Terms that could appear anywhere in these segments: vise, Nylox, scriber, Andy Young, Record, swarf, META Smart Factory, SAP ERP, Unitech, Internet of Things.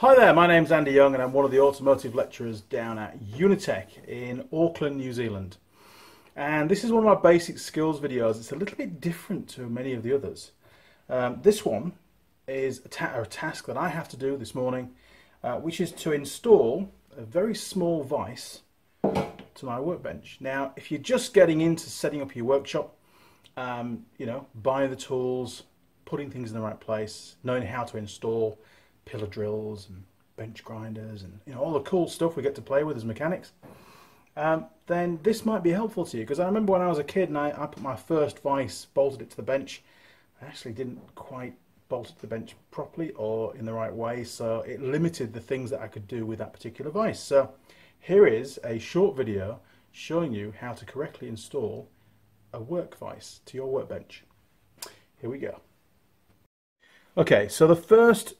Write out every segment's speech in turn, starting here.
Hi there, my name's Andy Young and I'm one of the automotive lecturers down at Unitech in Auckland, New Zealand. And this is one of my basic skills videos. It's a little bit different to many of the others. This one is a task that I have to do this morning, which is to install a very small vise to my workbench. Now, if you're just getting into setting up your workshop, you know, buying the tools, putting things in the right place, knowing how to install pillar drills and bench grinders and, you know, all the cool stuff we get to play with as mechanics, then this might be helpful to you, because I remember when I was a kid and I put my first vise, bolted it to the bench. I actually didn't quite bolt it to the bench properly or in the right way, so it limited the things that I could do with that particular vise. So here is a short video showing you how to correctly install a work vise to your workbench. Here we go. Okay, so the first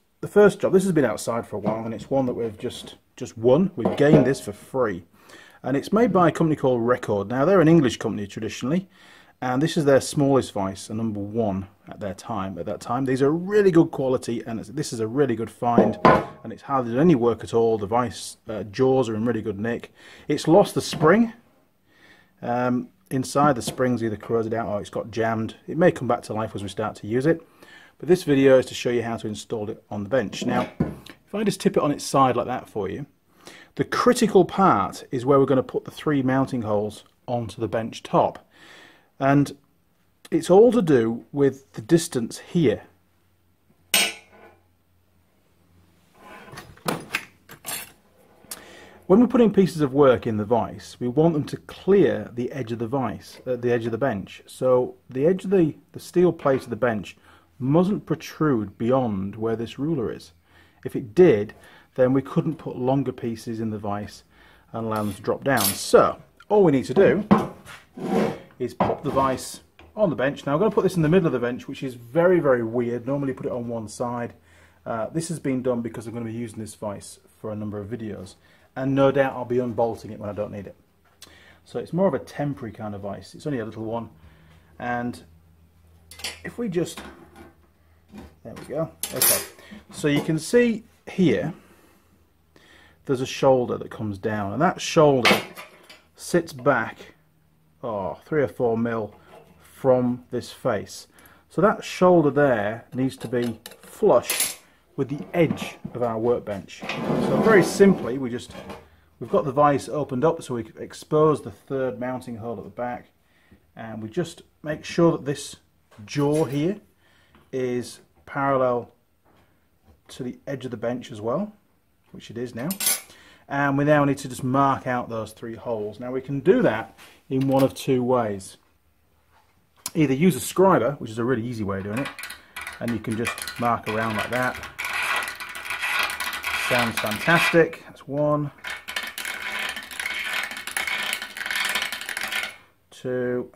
job, this has been outside for a while and it's one that we've just won. We've gained this for free. And it's made by a company called Record. Now, they're an English company traditionally, and this is their smallest vise, a number one at their time. These are really good quality, and this is a really good find, and it's hardly done any work at all. The vise jaws are in really good nick. It's lost the spring. Inside, the spring's either corroded out or it's got jammed. It may come back to life as we start to use it. But this video is to show you how to install it on the bench. Now, if I just tip it on its side like that for you, the critical part is where we're going to put the three mounting holes onto the bench top. And it's all to do with the distance here. When we're putting pieces of work in the vise, we want them to clear the edge of the vise, the edge of the bench. So the edge of the steel plate of the bench mustn't protrude beyond where this ruler is. If it did, then we couldn't put longer pieces in the vise and allow them to drop down. So all we need to do is pop the vise on the bench. Now, I'm going to put this in the middle of the bench, which is very, very weird. Normally put it on one side. This has been done because I'm going to be using this vise for a number of videos, and no doubt I'll be unbolting it when I don't need it. So it's more of a temporary kind of vise. It's only a little one, and if we just, there we go. Okay, so you can see here there's a shoulder that comes down, and that shoulder sits back 3 or 4 mil from this face. So that shoulder there needs to be flush with the edge of our workbench. So very simply, we've got the vise opened up so we expose the third mounting hole at the back, and we just make sure that this jaw here is parallel to the edge of the bench as well, which it is now. And we now need to just mark out those three holes. Now, we can do that in one of two ways. Either use a scriber, which is a really easy way of doing it, and you can just mark around like that. Sounds fantastic. That's 1, 2.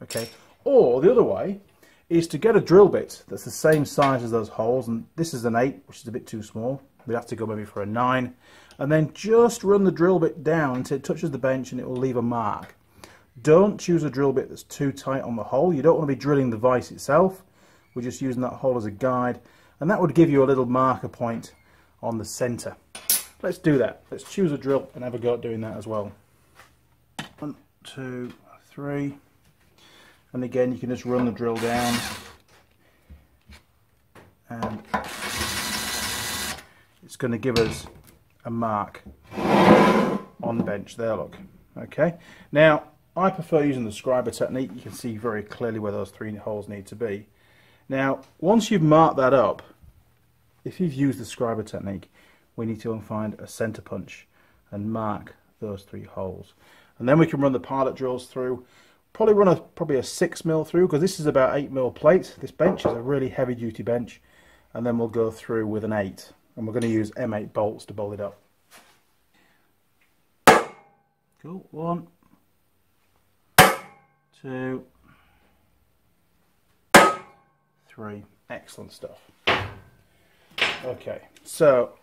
Okay, or the other way is to get a drill bit that's the same size as those holes, and this is an 8, which is a bit too small. We'd have to go maybe for a 9, and then just run the drill bit down until it touches the bench and it will leave a mark. Don't choose a drill bit that's too tight on the hole. You don't want to be drilling the vise itself. We're just using that hole as a guide, and that would give you a little marker point on the center. Let's do that. Let's choose a drill and have a go at doing that as well. 1, 2, 3. And again, you can just run the drill down and it's going to give us a mark on the bench there, look. Okay, now I prefer using the scriber technique. You can see very clearly where those three holes need to be. Now, once you've marked that up, if you've used the scriber technique, we need to find a center punch and mark those three holes, and then we can run the pilot drills through. Probably run probably a 6 mil through, because this is about 8 mil plate. This bench is a really heavy duty bench, and then we'll go through with an 8, and we're going to use M8 bolts to bolt it up. Cool. 1, 2, 3. Excellent stuff. Okay, so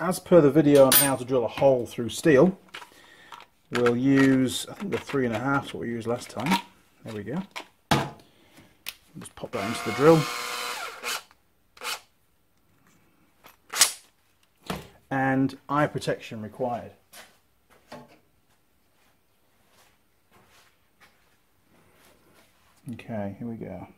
as per the video on how to drill a hole through steel, we'll use, I think the 3.5 is what we used last time. There we go. Just pop that into the drill. And eye protection required. Okay, here we go.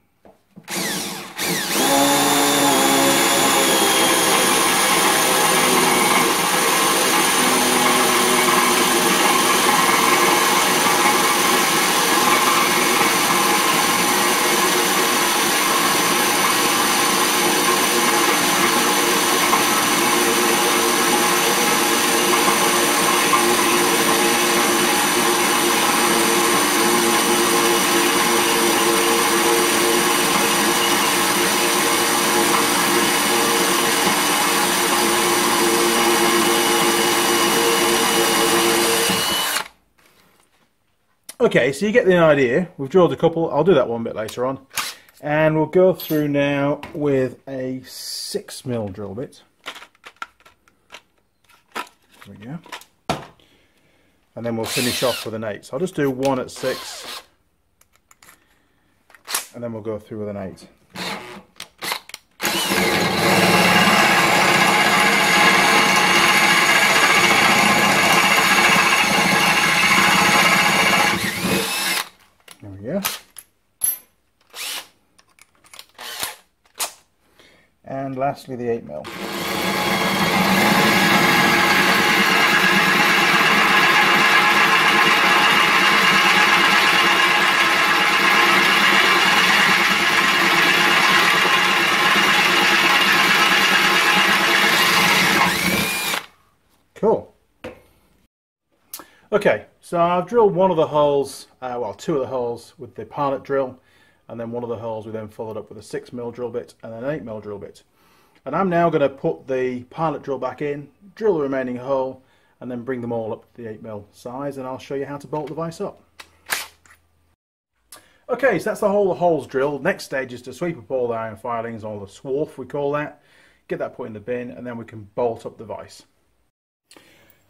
Okay, so you get the idea. We've drilled a couple. I'll do that one bit later on. And we'll go through now with a 6mm drill bit. There we go. And then we'll finish off with an 8. So I'll just do one at 6. And then we'll go through with an 8. And lastly, the 8mm. Cool. Okay, so I've drilled one of the holes, well, two of the holes with the pilot drill, and then one of the holes we then followed up with a 6mm drill bit and an 8mm drill bit. And I'm now going to put the pilot drill back in, drill the remaining hole, and then bring them all up to the 8mm size, and I'll show you how to bolt the vise up. Okay, so that's the whole of the holes drilled. Next stage is to sweep up all the iron filings, all the swarf we call that, get that put in the bin, and then we can bolt up the vise.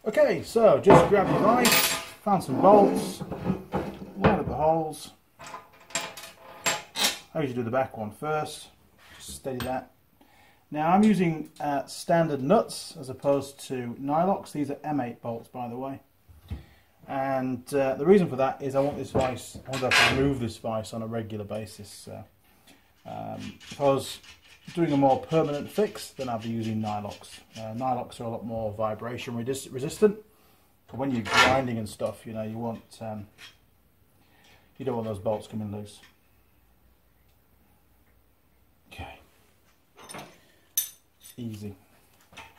Okay, so just grab your vise, found some bolts, line up the holes. I usually do the back one first, just steady that. Now I'm using standard nuts as opposed to Nylox. These are M8 bolts, by the way. And the reason for that is I want this vise, I want to have to move this vise on a regular basis. So, if I was doing a more permanent fix, then I'd be using Nylox. Nylox are a lot more vibration resistant. But when you're grinding and stuff, you know, you want, you don't want those bolts coming loose. Okay. Easy. Now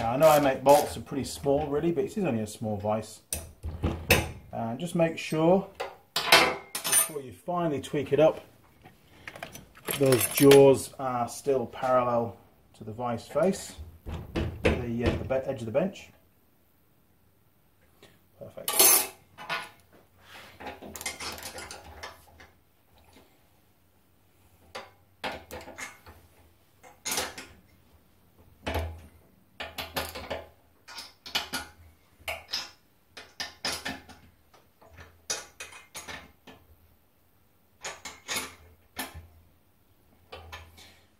I know I make bolts are pretty small really, but this is only a small vise. And just make sure before you finally tweak it up, those jaws are still parallel to the vise face, the edge of the bench. Perfect.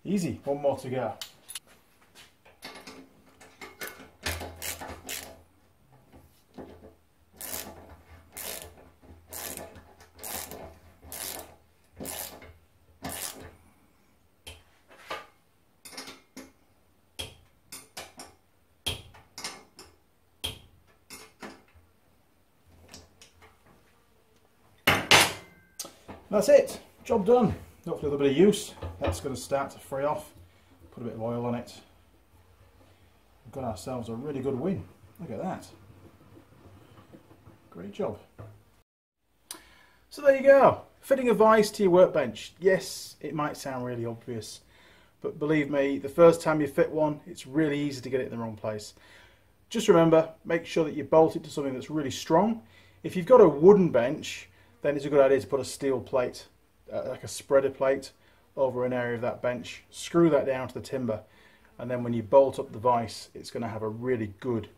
Easy, one more to go. That's it, job done. Hopefully a little bit of use. That's going to start to free off. Put a bit of oil on it. We've got ourselves a really good win. Look at that. Great job. So there you go. Fitting a vise to your workbench. Yes, it might sound really obvious, but believe me, the first time you fit one, it's really easy to get it in the wrong place. Just remember, make sure that you bolt it to something that's really strong. If you've got a wooden bench, then it's a good idea to put a steel plate, like a spreader plate, over an area of that bench. Screw that down to the timber and then when you bolt up the vise, it's going to have a really good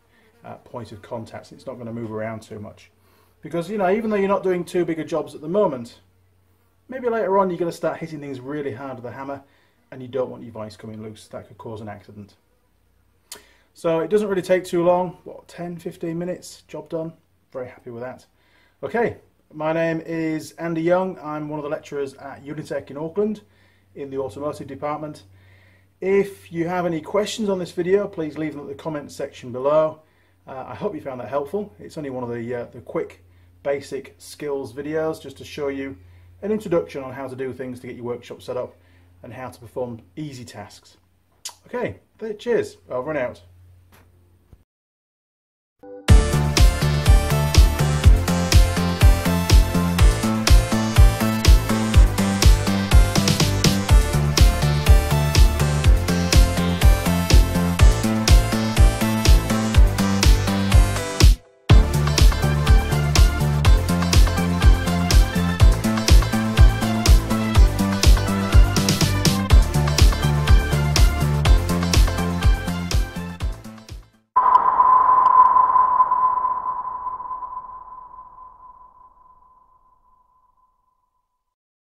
point of contact. So it's not going to move around too much, because, you know, even though you're not doing too big a jobs at the moment, maybe later on you're going to start hitting things really hard with a hammer, and you don't want your vise coming loose. That could cause an accident. So it doesn't really take too long, what, 10-15 minutes, job done. Very happy with that. Okay, my name is Andy Young. I'm one of the lecturers at Unitech in Auckland in the automotive department. If you have any questions on this video, please leave them at the comments section below. I hope you found that helpful. It's only one of the quick basic skills videos, just to show you an introduction on how to do things to get your workshop set up and how to perform easy tasks. Okay, cheers, over and out.